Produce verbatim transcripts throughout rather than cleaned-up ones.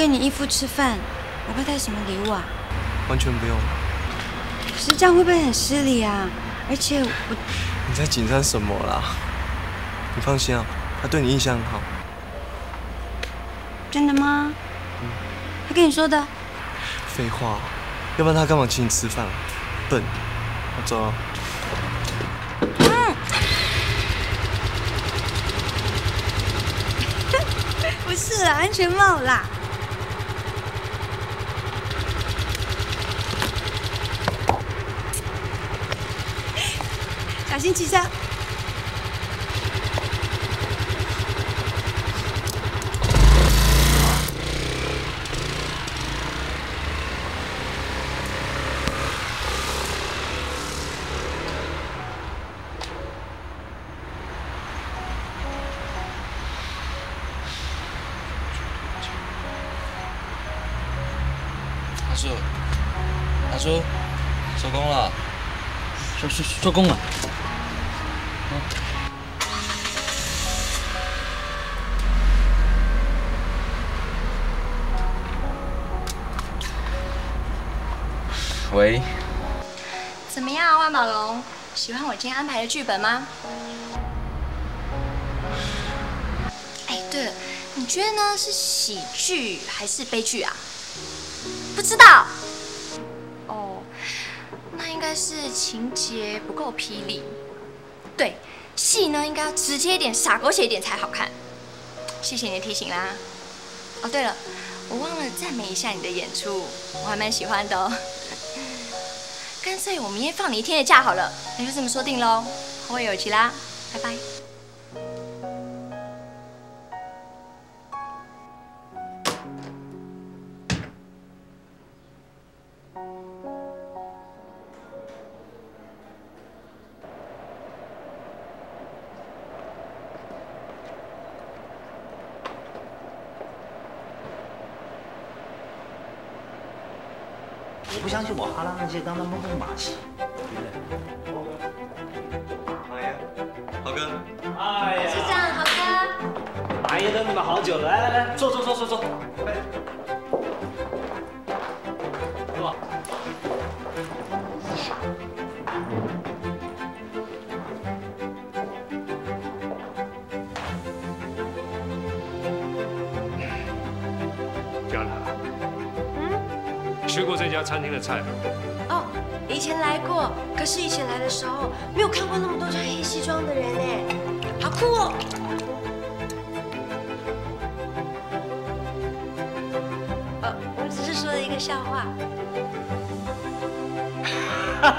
给你衣服吃饭，我该带什么礼物啊？完全不用。可是这样会不会很失礼啊？而且我……你在紧张什么啦？你放心啊，他对你印象很好。真的吗？嗯。他跟你说的？废话，要不然他干嘛请你吃饭啊？笨。我走啊。 不是啦，安全帽啦。小心骑车。做工了。喂。怎么样啊，万宝龙？喜欢我今天安排的剧本吗？哎，对了，你觉得呢？是喜剧还是悲剧啊？不知道。 但是情节不够霹雳，对，戏呢应该要直接一点、洒狗血一点才好看。谢谢你的提醒啦。哦，对了，我忘了赞美一下你的演出，我还蛮喜欢的哦。干脆我明天放你一天的假好了，那就这么说定喽。后会有期啦，拜拜。 相信我，哈拉那些当当蹦蹦马戏，对不对？王爷，豪哥，哎呀，是这样，豪哥，王爷等你们好久了，来来来，坐坐坐坐坐，快点，坐。漂亮。 吃过这家餐厅的菜吗？哦，以前来过，可是以前来的时候没有看过那么多穿黑西装的人哎，好酷哦！呃，我只是说了一个笑话。哈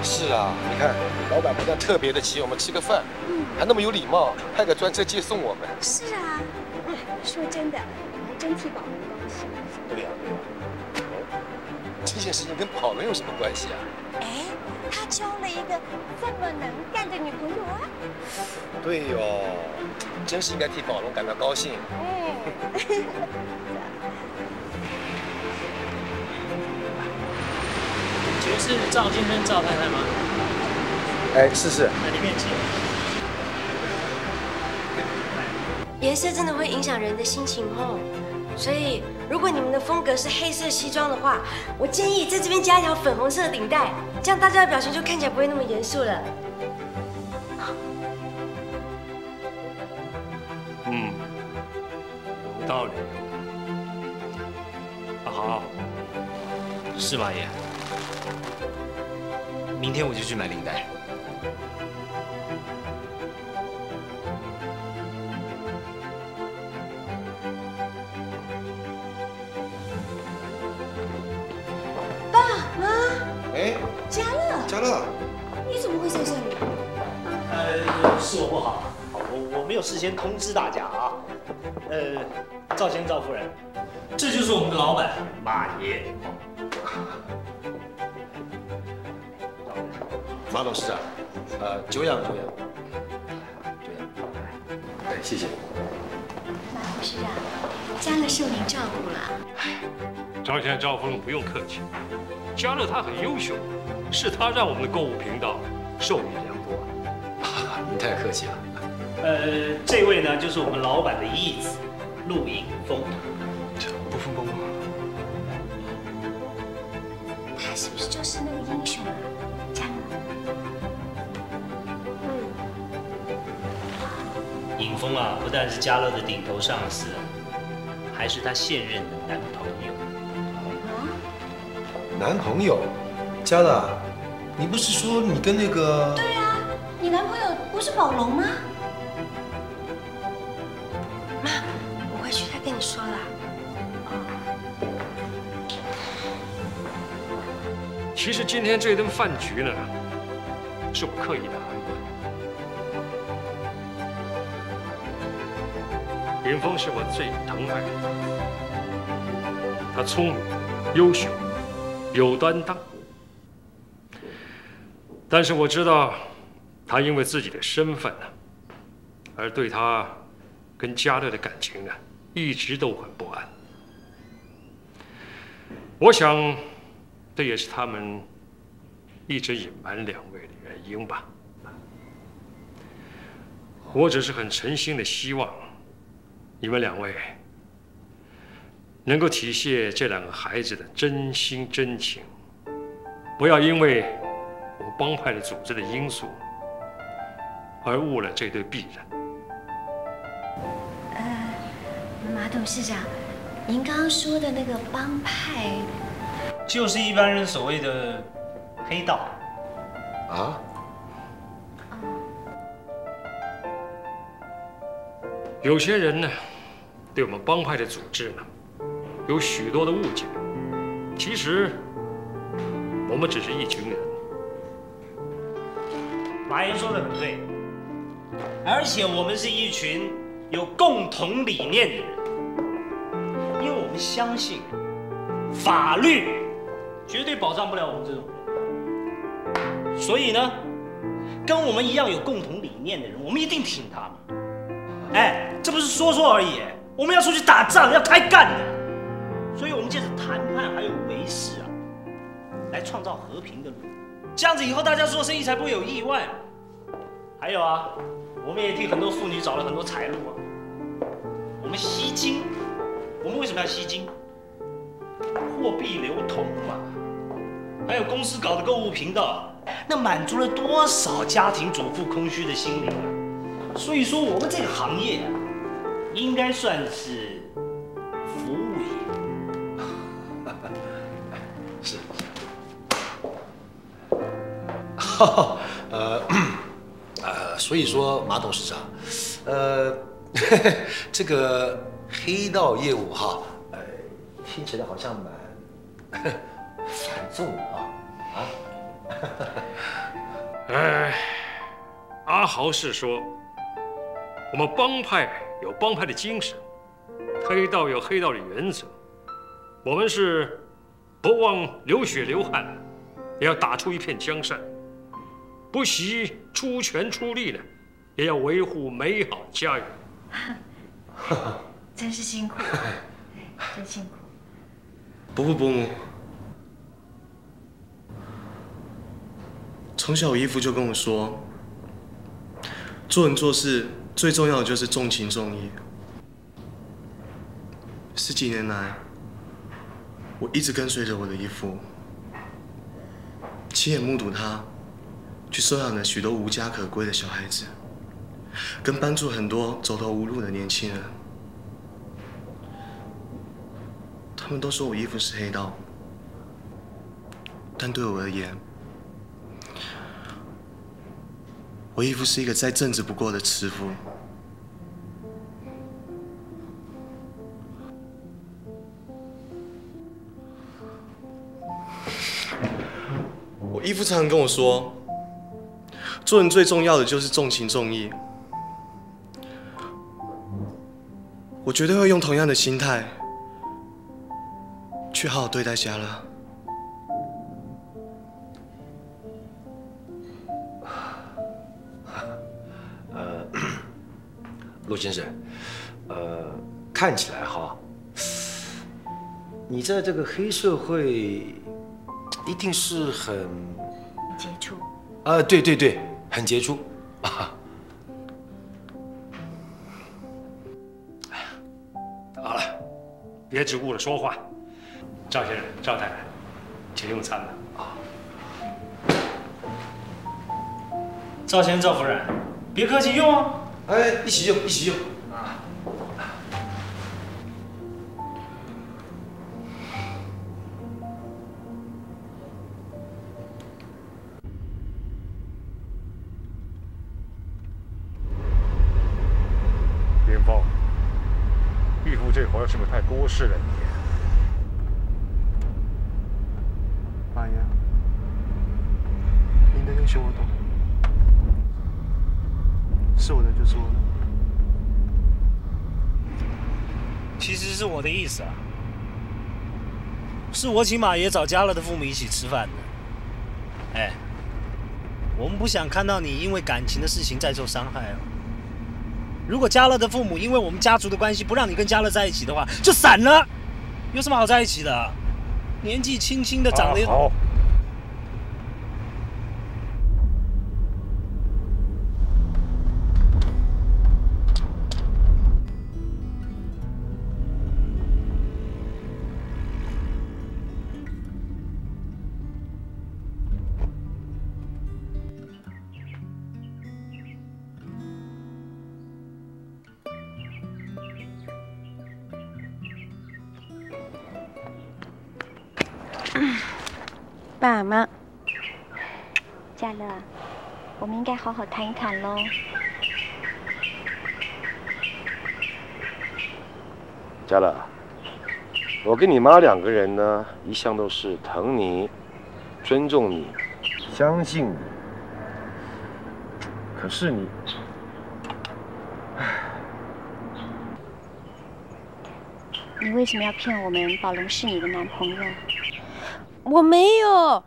是啊，你看，老板不但特别的请我们吃个饭，嗯，还那么有礼貌，派个专车接送我们。是啊，说真的，我还真替宝龙高兴。对呀，对呀，这件事情跟宝龙有什么关系啊？哎，他交了一个这么能干的女朋友啊！对哦，真是应该替宝龙感到高兴。嗯。是赵先生、赵太太吗？哎，是是。那里面请。颜色真的会影响人的心情哦，所以如果你们的风格是黑色西装的话，我建议在这边加一条粉红色的领带，这样大家的表情就看起来不会那么严肃了。嗯，有道理。啊，好，是吧，爷？ 明天我就去买领带。爸妈，哎，嘉乐，嘉乐，你怎么会在这里？呃，是我不好，我我没有事先通知大家啊。呃，赵先生、赵夫人，这就是我们的老板马爷。马董事长，呃，久仰久仰，久仰。哎，谢谢。马董事长，嘉乐受您照顾了。张先生、赵夫人不用客气，嘉乐他很优秀，是他让我们的购物频道受益良多。啊，您太客气了。呃，这位呢，就是我们老板的义子陆颖峰。这不分帮忙。 他是不是就是那个英雄啊，嘉乐？嗯。尹峰啊，不但是嘉乐的顶头上司，还是他现任的男朋友。啊？男朋友？嘉乐，你不是说你跟那个……对啊，你男朋友不是宝龙吗？妈，我回去他跟你说了。 其实今天这顿饭局呢，是我刻意的安排。云峰是我最疼爱的，他聪明、优秀、有担当，但是我知道，他因为自己的身份呢，而对他跟嘉乐的感情呢，一直都很不安。我想。 这也是他们一直隐瞒两位的原因吧。我只是很诚心的希望，你们两位能够体恤这两个孩子的真心真情，不要因为我帮派的组织的因素而误了这对璧人。呃，马董事长，您刚刚说的那个帮派。 就是一般人所谓的黑道啊！有些人呢，对我们帮派的组织呢，有许多的误解。其实，我们只是一群人。马爷说的很对，而且我们是一群有共同理念的人，因为我们相信法律。 绝对保障不了我们这种人，所以呢，跟我们一样有共同理念的人，我们一定挺他们。哎，这不是说说而已，我们要出去打仗，要开干的。所以我们借着谈判还有维持啊，来创造和平的路。这样子以后大家做生意才不会有意外啊。还有啊，我们也替很多妇女找了很多财路啊。我们吸金，我们为什么要吸金？货币流通嘛。 还有公司搞的购物频道，那满足了多少家庭主妇空虚的心灵啊！所以说，我们这个行业啊，应该算是服务业。是。哈，呃，呃，所以说，马董事长，呃，这个黑道业务哈，呃，听起来好像蛮。 反重啊啊！哎，阿豪是说，我们帮派有帮派的精神，黑道有黑道的原则，我们是不忘流血流汗，也要打出一片江山；不惜出拳出力呢，也要维护美好家园。真是辛苦，真辛苦。不不不。 从小，我姨父就跟我说，做人做事最重要的就是重情重义。十几年来，我一直跟随着我的姨父，亲眼目睹他去收养了许多无家可归的小孩子，跟帮助很多走投无路的年轻人。他们都说我姨父是黑道，但对我而言， 我姨父是一个再正直不过的慈父。我姨父常常跟我说，做人最重要的就是重情重义。我绝对会用同样的心态去好好对待嘉乐。陆先生，呃，看起来哈，你在这个黑社会一定是很杰出。啊，对对对，很杰出。啊，好了，别只顾着说话。赵先生，赵太太，请用餐吧。啊。 赵先生、赵夫人，别客气，用啊！哎，一起用，一起用啊！元芳，玉父这会儿是不是太多事了？你，妈爷，您的恩情我懂。 是我的就是我的，其实是我的意思啊，是我请马爷找家乐的父母一起吃饭的。哎，我们不想看到你因为感情的事情再受伤害啊。如果家乐的父母因为我们家族的关系不让你跟家乐在一起的话，就散了，有什么好在一起的、啊？年纪轻轻的长得又……好。 爸妈，家乐，我们应该好好谈一谈喽。家乐，我跟你妈两个人呢，一向都是疼你、尊重你、相信你。可是你，你为什么要骗我们？宝龙是你的男朋友。 我没有，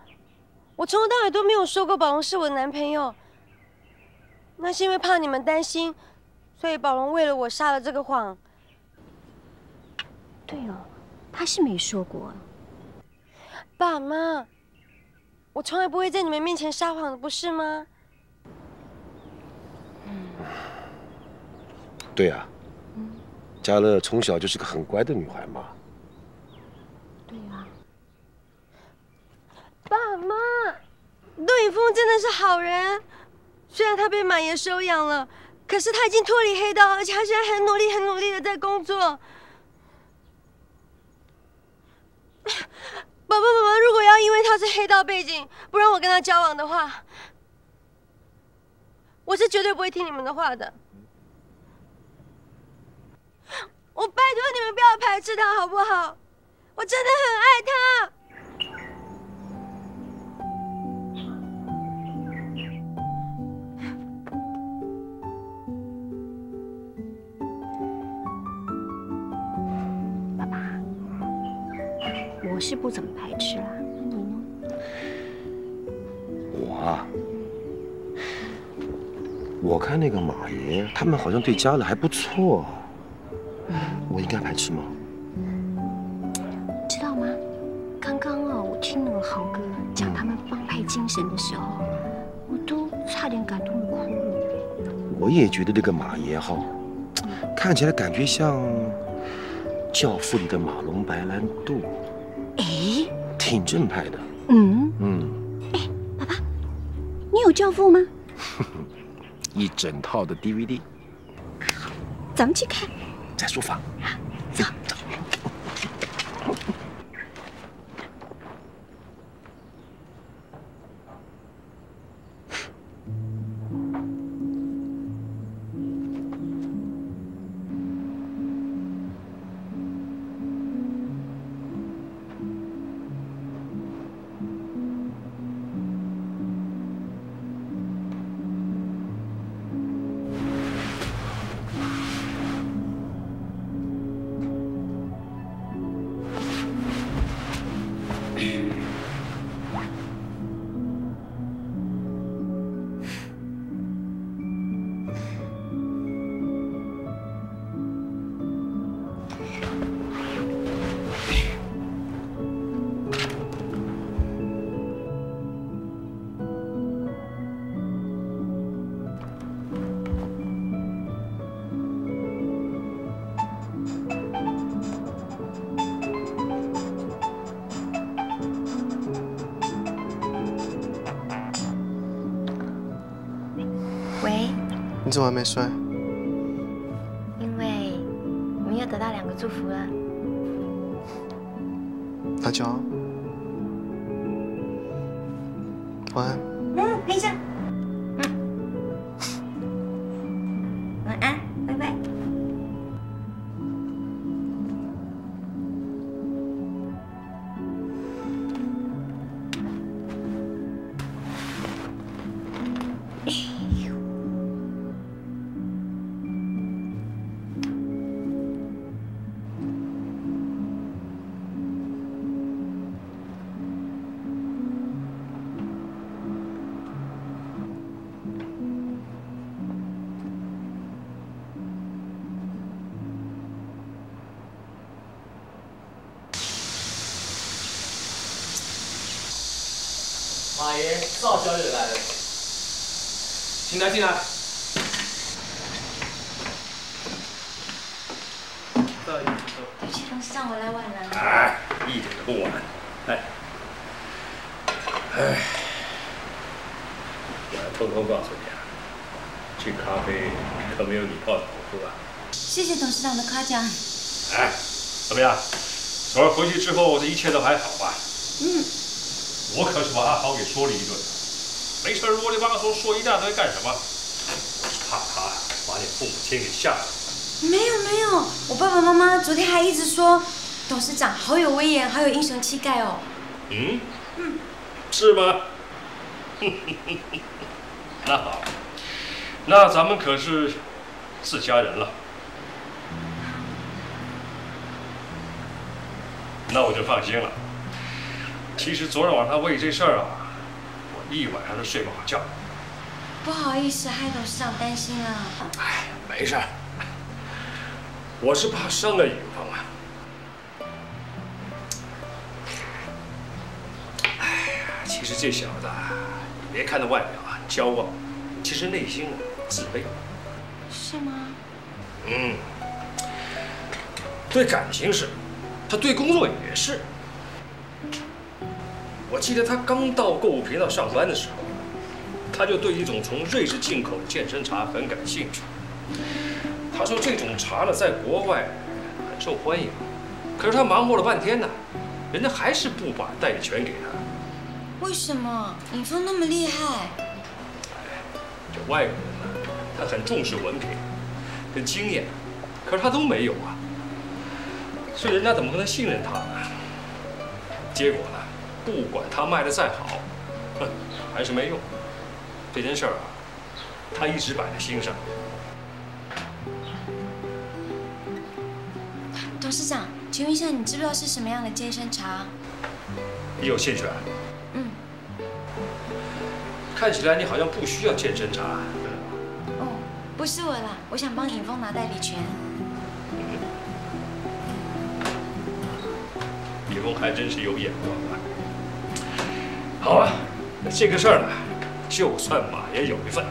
我从头到尾都没有说过宝龙是我的男朋友。那是因为怕你们担心，所以宝龙为了我撒了这个谎。对哦，他是没说过。爸妈，我从来不会在你们面前撒谎的，不是吗？嗯，对啊。嗯。嘉乐从小就是个很乖的女孩嘛。 爸妈，段宇峰真的是好人。虽然他被马爷收养了，可是他已经脱离黑道，而且他现在很努力、很努力的在工作。爸爸妈妈，如果要因为他是黑道背景不让我跟他交往的话，我是绝对不会听你们的话的。我拜托你们不要排斥他，好不好？我真的很爱他。 我是不怎么排斥啦，你呢？我啊，我看那个马爷他们好像对家乐还不错，我应该排斥吗？知道吗？刚刚啊，我听那个豪哥讲他们帮派精神的时候，我都差点感动哭了。我也觉得这个马爷哈，看起来感觉像《教父》里的马龙白兰度。 哎，挺正派的。嗯嗯。哎，爸爸，你有《教父》吗？一整套的 D V D。好，咱们去看。在书房。走。走。你怎么还没睡？因为我们又得到两个祝福了。那就晚安。嗯，陪一下。嗯，晚安，拜拜。马爷，赵小姐来了，请她进来。赵小姐，对不起，同事让我来晚了。哎，一点都不晚。哎，哎，偷偷告诉你啊，这咖啡可没有你泡的好喝啊。谢谢董事长的夸奖。哎，怎么样？昨儿回去之后，一切都还好吧？嗯。 我可是把阿豪给说了一顿，没事啰里吧嗦说一大堆干什么？怕他把你父母亲给吓着。没有没有，我爸爸妈妈昨天还一直说，董事长好有威严，好有英雄气概哦。嗯？嗯，是吗？那好，那咱们可是自家人了。那我就放心了。 其实昨天晚上为这事儿啊，我一晚上都睡不好觉。不好意思，害董事长担心了。哎，没事儿，我是怕伤了宇芳啊。哎呀，其实这小子，你别看他外表啊骄傲，其实内心啊自卑。是吗？嗯，对感情是，他对工作也是。 我记得他刚到购物频道上班的时候，他就对一种从瑞士进口的健身茶很感兴趣。他说这种茶呢，在国外很受欢迎。可是他忙活了半天呢，人家还是不把代理权给他。为什么？尹峰那么厉害？这外国人呢，他很重视文凭跟经验，可是他都没有啊。所以人家怎么可能信任他呢？结果呢？ 不管他卖的再好，哼，还是没用。这件事儿啊，他一直摆在心上。董事长，请问一下，你知不知道是什么样的健身茶？你有兴趣啊？嗯。看起来你好像不需要健身茶。哦，不是我啦，我想帮尹峰拿代理权。尹峰还真是有眼光啊。 好啊，这个事儿呢，就算马爷有一份。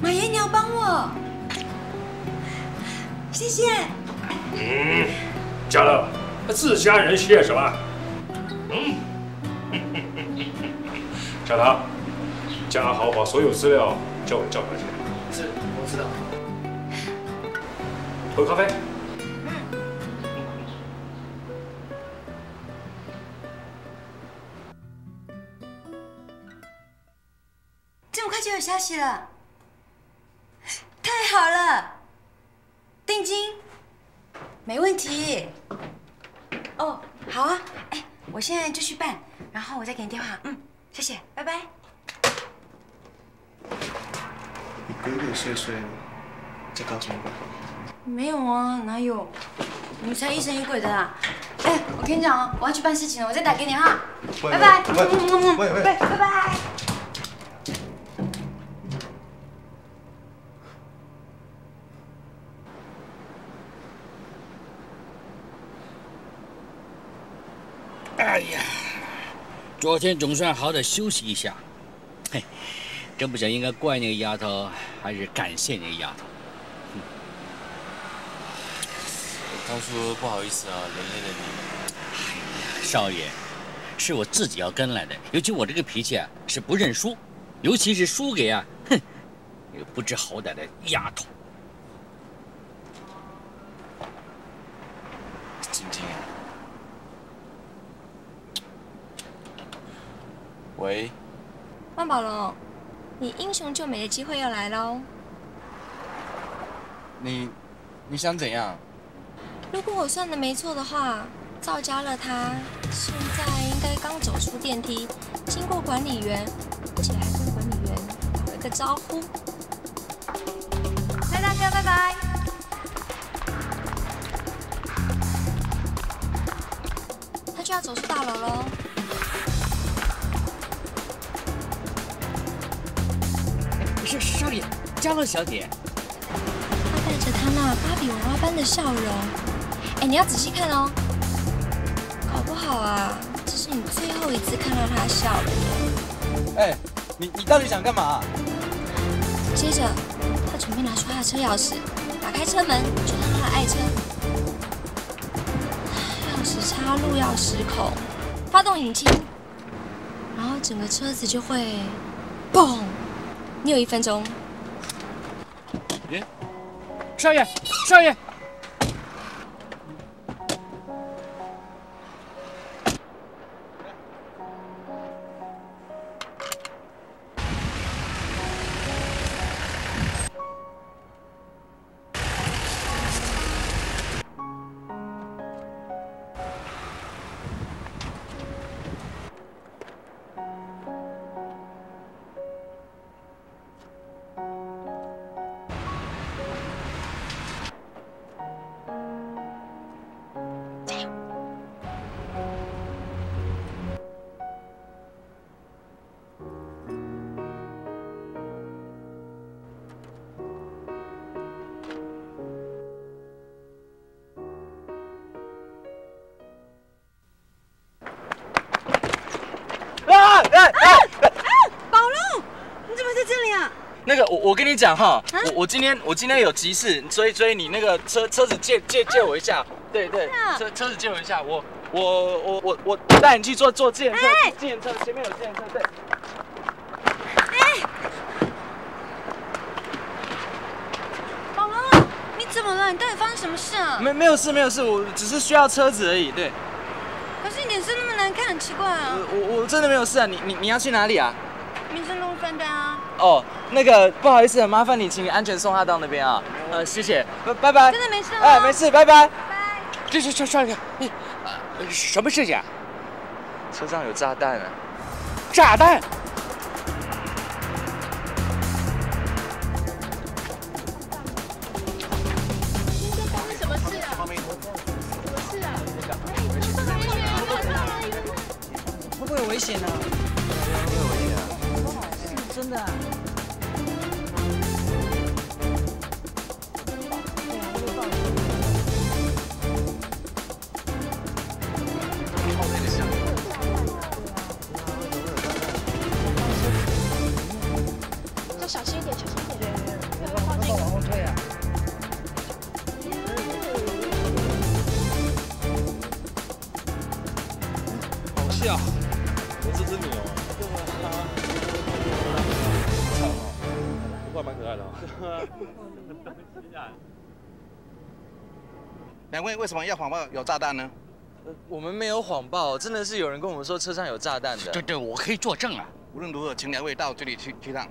马爷，你要帮我，谢谢。嗯，家乐，自家人谢什么？嗯，小唐，叫阿豪把所有资料交给赵小姐。是，我知道。喝咖啡。 有消息了，太好了！定金，没问题。哦，好啊，哎，我现在就去办，然后我再给你电话。嗯，谢谢，拜拜。你鬼鬼祟祟的，在搞什么鬼？没有啊，哪有？你才疑神疑鬼的啦！哎，我跟你讲哦，我要去办事情了，我再打给你哈。拜拜，拜拜，拜拜。 哎呀，昨天总算好歹休息一下，嘿，真不想应该怪那个丫头，还是感谢那个丫头。嗯、当初不好意思啊，连累了你。哎呀，少爷，是我自己要跟来的，尤其我这个脾气啊是不认输，尤其是输给啊，哼，那个不知好歹的丫头。今天，喂，万宝龙，你英雄救美的机会要来喽。你，你想怎样？如果我算的没错的话。 赵家乐他现在应该刚走出电梯，经过管理员，而且还跟管理员打了个招呼。赖大哥，拜拜。他就要走出大楼喽。没事，少爷，家乐小姐。她带着她那芭比娃娃般的笑容，哎，你要仔细看哦。 好不好啊？这是你最后一次看到他笑了。哎，你你到底想干嘛、啊？接着，他准备拿出他的车钥匙，打开车门，就让他的爱车。钥匙插入钥匙孔，发动引擎，然后整个车子就会嘣！你有一分钟。哎，少爷，少爷。 我跟你讲哈，我我今天我今天有急事，所以所以你那个车车子借借借我一下，对对，车车子借我一下，我我我我我带你去坐坐自行车，自行车前面有自行车，对。哎，宝龙，你怎么了？你到底发生什么事啊？没没有事没有事，我只是需要车子而已，对。可是你脸色那么难看，很奇怪啊。我我真的没有事啊，你你你要去哪里啊？民生路三段啊。哦。 那个不好意思，麻烦你，请你安全送他到那边啊。呃，谢谢，拜拜拜。真的没事吗？哎，没事，拜拜。拜。这这这少爷，你什么事情？车上有炸弹啊！炸弹！今天发生什么事啊？什么事啊？会不会有危险啊？会不会有危险啊？是真的。 两位为什么要谎报有炸弹呢？我们没有谎报，真的是有人跟我们说车上有炸弹的。对对，我可以作证啊。无论如何，请两位到这里去去趟。啊、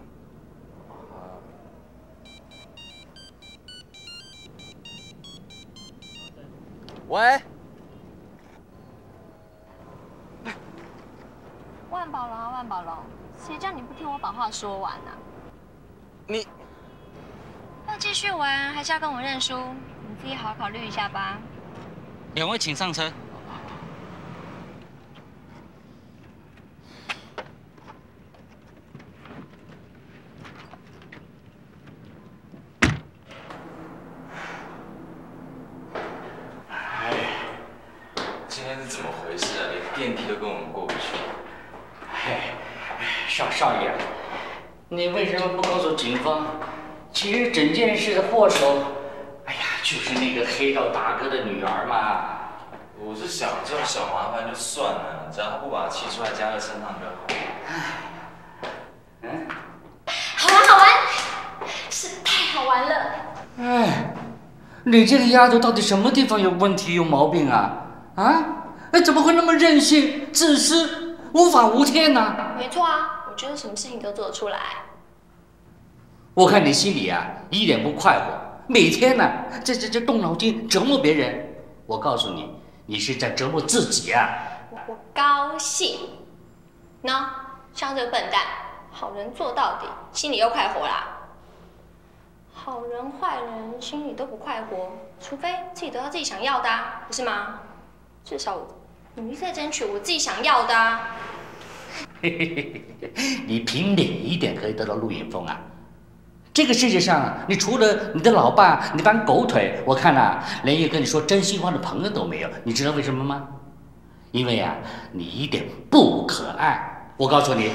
喂，万宝龙啊，万宝龙，谁叫你不听我把话说完啊？你。 要继续玩，还是要跟我认输？你自己好好考虑一下吧。两位请上车。哎，今天是怎么回事啊？连电梯都跟我们过不去。哎，少少爷，你为什么不告诉警方？ 其实整件事的祸首，哎呀，就是那个黑道大哥的女儿嘛。我是想这种小麻烦就算了，只要他不把气出在家乐身上就好。哎，嗯，好玩好玩，好玩了。哎，你这个丫头到底什么地方有问题、有毛病啊？啊，哎，怎么会那么任性、自私、无法无天呢、啊？没错啊，我觉得什么事情都做得出来。我看你心里啊一点不快活，每天呢、啊、这这这动脑筋折磨别人。我告诉你，你是在折磨自己啊！我我高兴，喏，像这个笨蛋，好人做到底，心里又快活啦。 好人坏人心里都不快活，除非自己得到自己想要的、啊，不是吗？至少我努力在争取我自己想要的、啊。嘿嘿嘿，你凭哪一点可以得到陆云峰啊？这个世界上，你除了你的老爸，你班狗腿，我看呐、啊，连一个跟你说真心话的朋友都没有。你知道为什么吗？因为啊，你一点不可爱。我告诉你。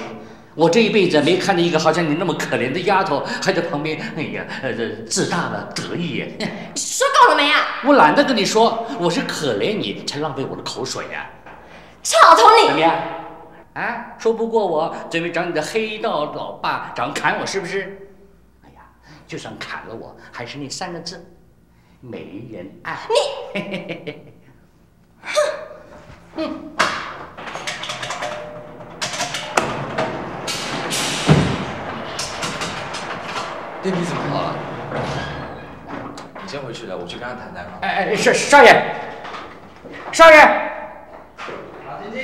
我这一辈子没看到一个好像你那么可怜的丫头，还在旁边，哎呀，呃，自大了，得意呀。你说够了没啊？我懒得跟你说，我是可怜你才浪费我的口水呀、啊。草丛里怎么样？啊，说不过我，准备找你的黑道老爸，找人砍我是不是？哎呀，就算砍了我，还是那三个字，没人爱你。嘿嘿嘿嘿。哼，嗯。 电梯怎么好了？你先回去了，我去跟他谈谈。哎哎，少少爷，少爷，马晶晶，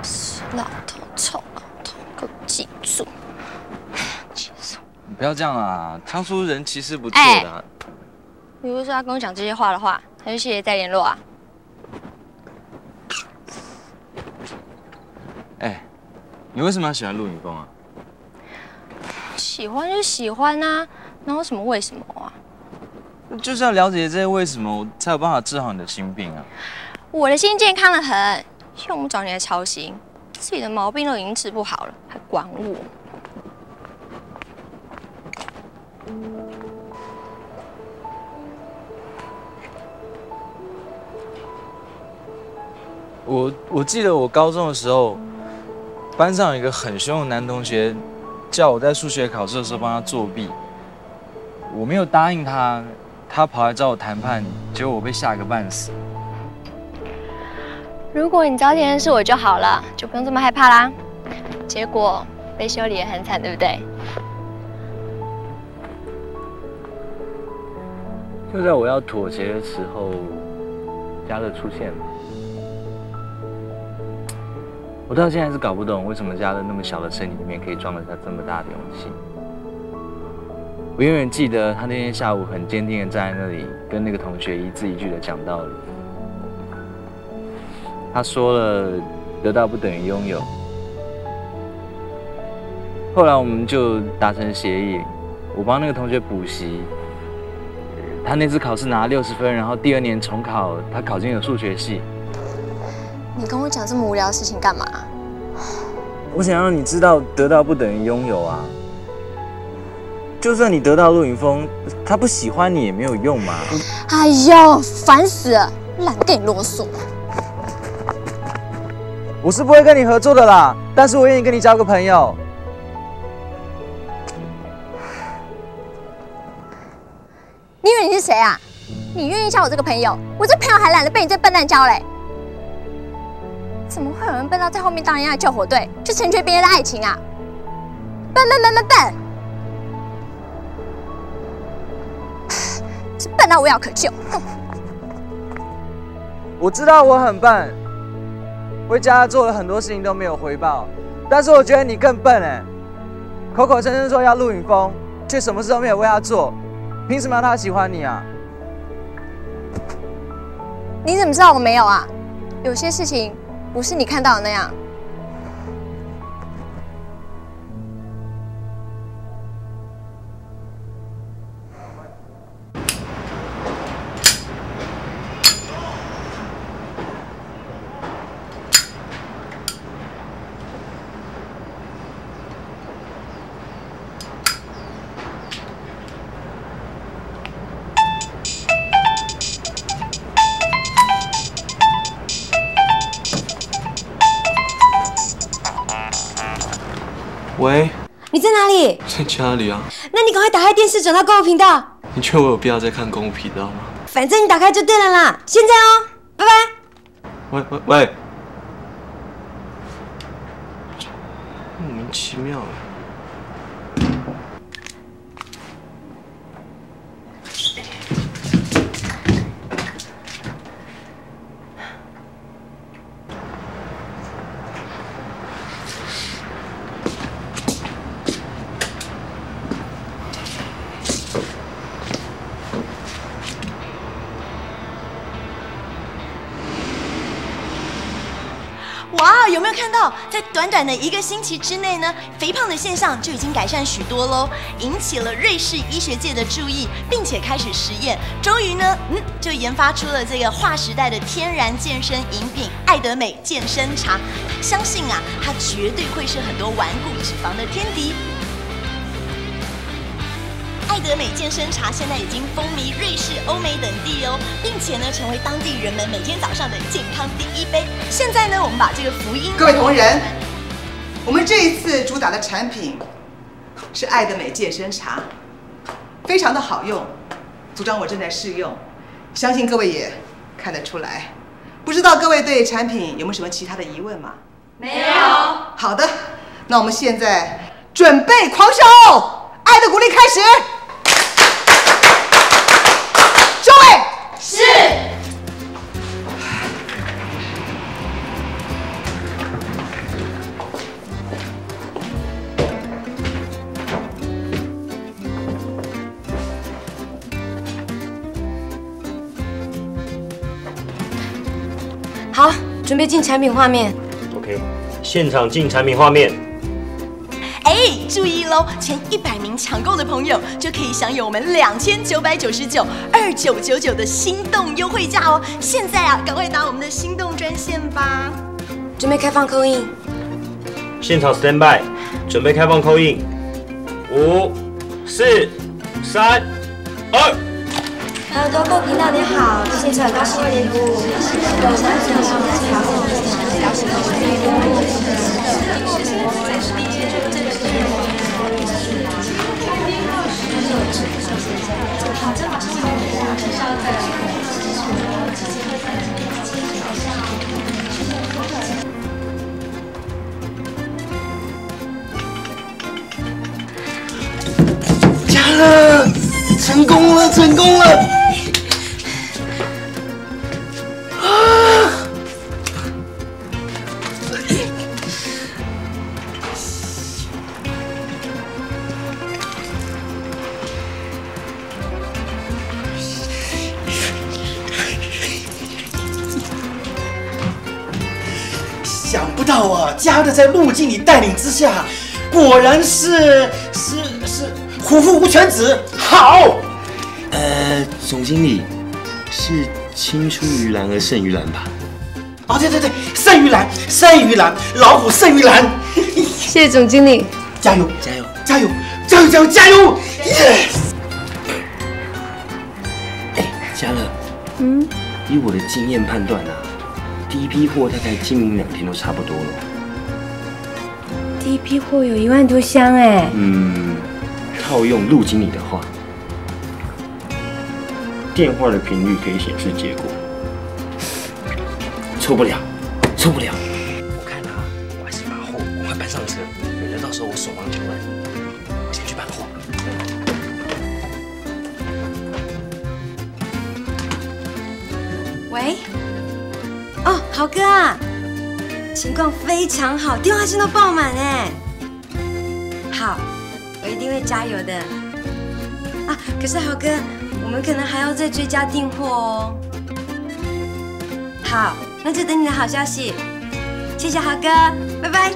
死老头，臭老头，给我记住，记住。你不要这样啊，康叔人其实不错的、啊哎。你如果说他跟我讲这些话的话，还是谢谢再联络啊。哎。 你为什么要喜欢陆云峰啊？喜欢就喜欢啊，哪有什么为什么啊？就是要了解这些为什么，我才有办法治好你的心病啊。我的心健康的很，用不着你来操心，自己的毛病都已经治不好了，还管我？我我记得我高中的时候。 班上有一个很凶的男同学，叫我在数学考试的时候帮他作弊。我没有答应他，他跑来找我谈判，结果我被吓个半死。如果你早点认识我就好了，就不用这么害怕啦。结果被修理也很惨，对不对？就在我要妥协的时候，嘉乐出现了。 我到现在还是搞不懂，为什么嘉乐那么小的身体里面可以装得下这么大的勇气。我永远记得他那天下午很坚定地站在那里，跟那个同学一字一句地讲道理。他说了，得到不等于拥有。后来我们就达成协议，我帮那个同学补习。他那次考试拿了六十分，然后第二年重考，他考进了数学系。 你跟我讲这么无聊的事情干嘛？我想让你知道，得到不等于拥有啊。就算你得到陆云峰，他不喜欢你也没有用嘛。哎呦，烦死了，懒得跟你啰嗦。我是不会跟你合作的啦，但是我愿意跟你交个朋友。你以为你是谁啊？你愿意交我这个朋友，我这朋友还懒得被你这笨蛋交嘞。 怎么会有人笨到在后面当人家的救火队，去成全别人的爱情啊？笨笨笨笨笨，是笨到无药可救。我知道我很笨，为家人做了很多事情都没有回报，但是我觉得你更笨哎、欸！口口声声说要陆云峰，却什么事都没有为他做，凭什么要他喜欢你啊？你怎么知道我没有啊？有些事情。 不是你看到的那样。你在哪里？在家里啊。那你赶快打开电视，转到购物频道。你觉得我有必要再看购物频道吗？反正你打开就对了啦。现在哦，拜拜。喂喂喂！莫名其妙。 哇，有没有看到，在短短的一个星期之内呢，肥胖的现象就已经改善许多喽，引起了瑞士医学界的注意，并且开始实验，终于呢，嗯，就研发出了这个划时代的天然健身饮品——爱德美健身茶。相信啊，它绝对会是很多顽固脂肪的天敌。 爱德美健身茶现在已经风靡瑞士、欧美等地哦，并且呢，成为当地人们每天早上的健康第一杯。现在呢，我们把这个福音，各位同仁，我们这一次主打的产品是爱德美健身茶，非常的好用。组长，我正在试用，相信各位也看得出来。不知道各位对产品有没有什么其他的疑问吗？没有。好的，那我们现在准备狂show，爱的鼓励开始。 是。好，准备进产品画面。OK， 现场进产品画面。 哎，注意喽！前一百名抢购的朋友就可以享有我们两千九百九十九二九九九的心动优惠价哦！现在啊，赶快打我们的心动专线吧！准备开放call in，现场 stand by， 准备开放call in，五、四、三、二。呃，多购频道你好，现场高兴业务，有三十秒调整。 加了，成功了，成功了！啊！想不到啊，嘉乐在陆经理带领之下，果然是是是。是 虎父无犬子，好。呃，总经理是青出于蓝而胜于蓝吧？哦，对对对，胜于蓝，胜于蓝，老虎胜于蓝。谢谢总经理，加油加油加油加油加油加油 ！Yes。哎，嘉乐，嗯，以我的经验判断啊，第一批货大概今明两天都差不多了。第一批货有一万多箱哎。嗯。 套用陆经理的话，电话的频率可以显示结果，错不了，错不了。我看啊，我还是把货赶快搬上车，免得到时候我手忙脚乱。我先去搬货。喂，哦，豪哥啊，情况非常好，电话线都爆满哎。好。 我一定会加油的啊！可是豪哥，我们可能还要再追加订货哦。好，那就等你的好消息。谢谢豪哥，拜拜。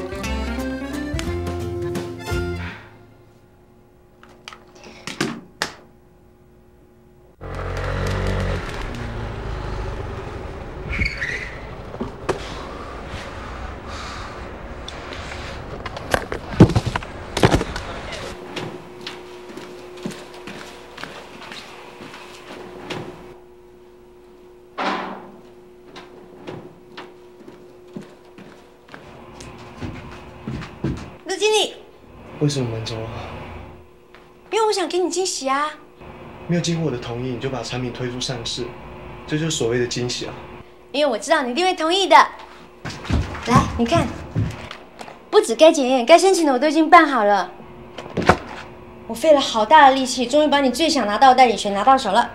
经理，为什么瞒着我？因为我想给你惊喜啊！没有经过我的同意，你就把产品推出上市，这就是所谓的惊喜啊！因为我知道你一定会同意的。来，你看，不止该检验、该申请的我都已经办好了。我费了好大的力气，终于把你最想拿到的代理权拿到手了。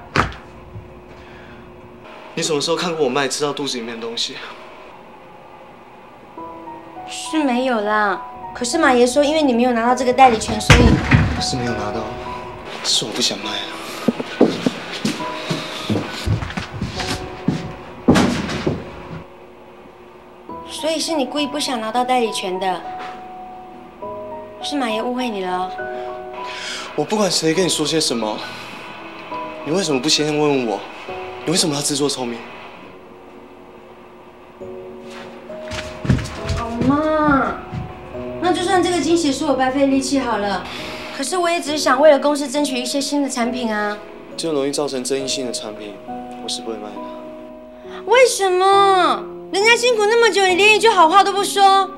你什么时候看过我卖吃到肚子里面的东西？ 是没有啦，可是马爷说，因为你没有拿到这个代理权，所以不是没有拿到，是我不想卖啊。所以是你故意不想拿到代理权的，是马爷误会你了哦。我不管谁跟你说些什么，你为什么不先问问我？你为什么要自作聪明？ 妈，那就算这个惊喜是我白费力气好了，可是我也只是想为了公司争取一些新的产品啊。这容易造成争议性的产品，我是不会卖的。为什么？人家辛苦那么久，你连一句好话都不说？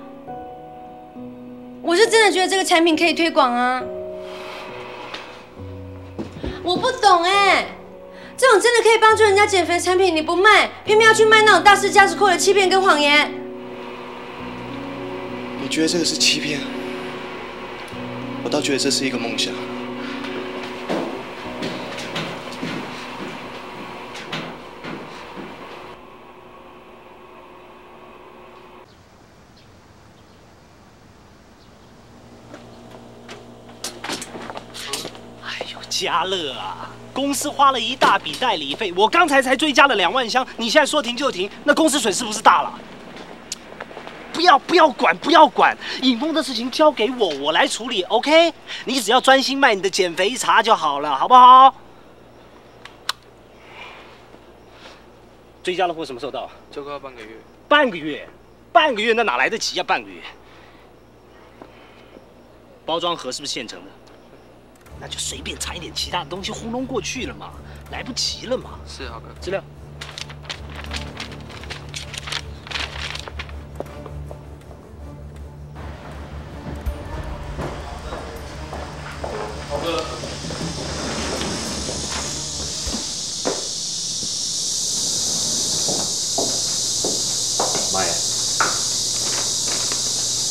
我是真的觉得这个产品可以推广啊。我不懂哎，这种真的可以帮助人家减肥的产品你不卖，偏偏要去卖那种大肆价值扣的欺骗跟谎言。 你觉得这个是欺骗？我倒觉得这是一个梦想。哎呦，嘉乐啊，公司花了一大笔代理费，我刚才才追加了两万箱，你现在说停就停，那公司损失不是大了？ 不要不要管不要管，尹峰的事情交给我，我来处理 ，OK？ 你只要专心卖你的减肥茶就好了，好不好？追加的货什么时候到？就快要半个月。半个月，半个月那哪来得及啊？半个月。包装盒是不是现成的？那就随便掺一点其他的东西糊弄过去了嘛，来不及了嘛。是，好哥。资料。 妈呀！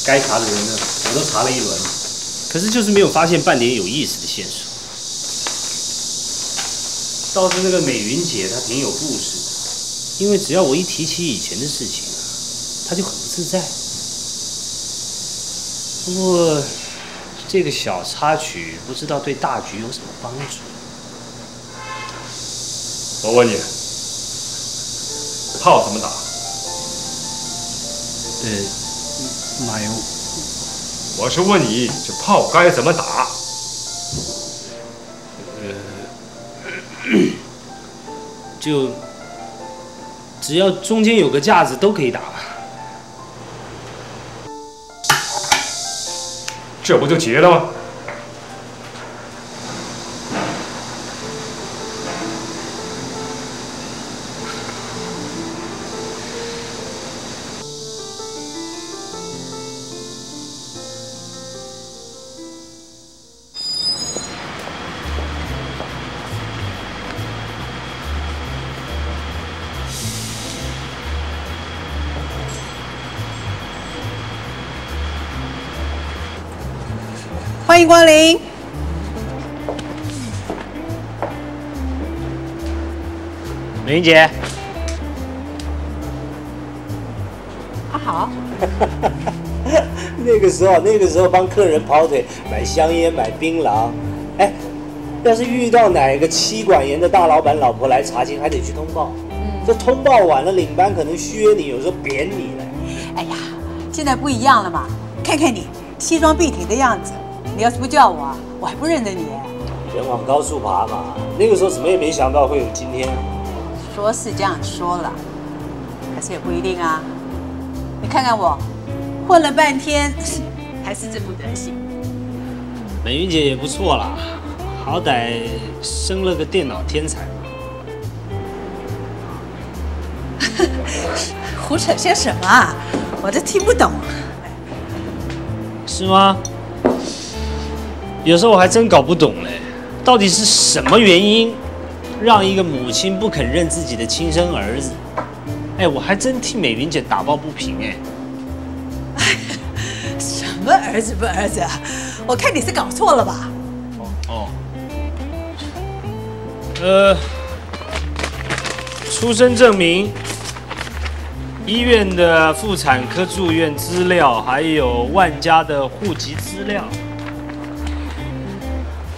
该查的人呢，我都查了一轮，可是就是没有发现半点有意思的线索。倒是那个美云姐，她挺有故事的，因为只要我一提起以前的事情啊，她就很不自在。不过。 这个小插曲不知道对大局有什么帮助。我问你，炮怎么打？呃，马油。我是问你，这炮该怎么打？呃，就只要中间有个架子都可以打吧。 这不就结了吗？欢迎光临。美云姐，啊好。那个时候，那个时候帮客人跑腿，买香烟，买槟榔。哎，要是遇到哪个妻管严的大老板老婆来查清，还得去通报。嗯。这通报晚了，领班可能削你，有时候扁你嘞。哎呀，现在不一样了嘛！看看你西装笔挺的样子。 你要是不叫我，我还不认得你。人往高处爬嘛，那个时候怎么也没想到会有今天。说是这样说了，可是也不一定啊。你看看我，混了半天，还是这副德行。美云姐也不错啦，好歹生了个电脑天才嘛。胡扯些什么啊！我都听不懂。是吗？有时候我还真搞不懂嘞，到底是什么原因让一个母亲不肯认自己的亲生儿子？哎，我还真替美云姐打抱不平哎。哎，什么儿子不儿子？我看你是搞错了吧？哦哦。呃，出生证明、医院的妇产科住院资料，还有万家的户籍资料。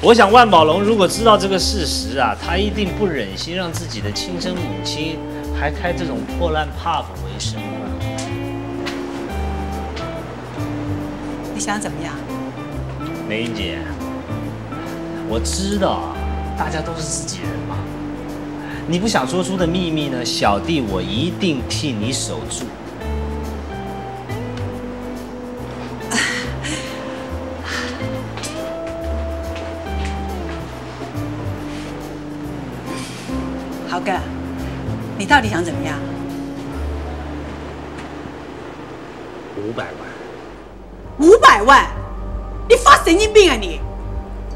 我想万宝龙如果知道这个事实啊，他一定不忍心让自己的亲生母亲还开这种破烂 pub 为生吧。你想怎么样，美云姐？我知道啊，大家都是自己人嘛。你不想说出的秘密呢，小弟我一定替你守住。豪哥，你到底想怎么样？五百万！五百万！你发神经病啊你！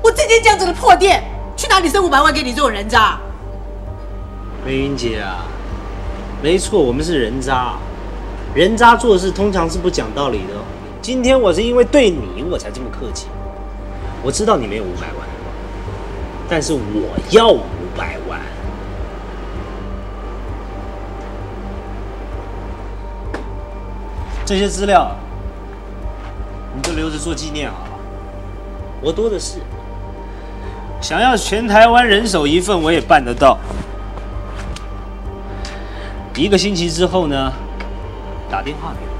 我这间这样子的破店，去哪里生五百万给你这种人渣？美云姐啊，没错，我们是人渣。人渣做事通常是不讲道理的。今天我是因为对你，我才这么客气。我知道你没有五百万，但是我要五百万。 这些资料，你就留着做纪念好了。我多的是，想要全台湾人手一份，我也办得到。一个星期之后呢，打电话给我。